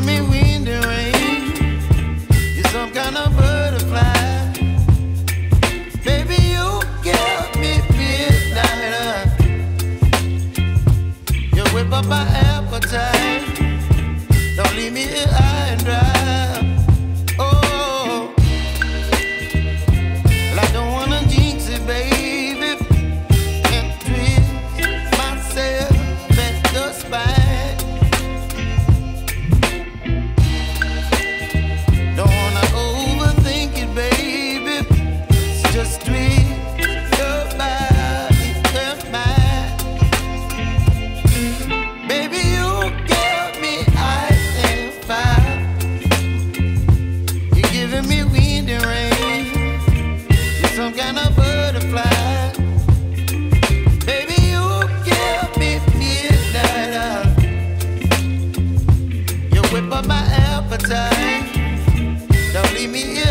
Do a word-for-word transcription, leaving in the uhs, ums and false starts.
give me wind and rain. You're some kind of butterfly. Baby, you give me midnight. You whip up my appetite. Don't leave me here high and dry. Don't leave me here.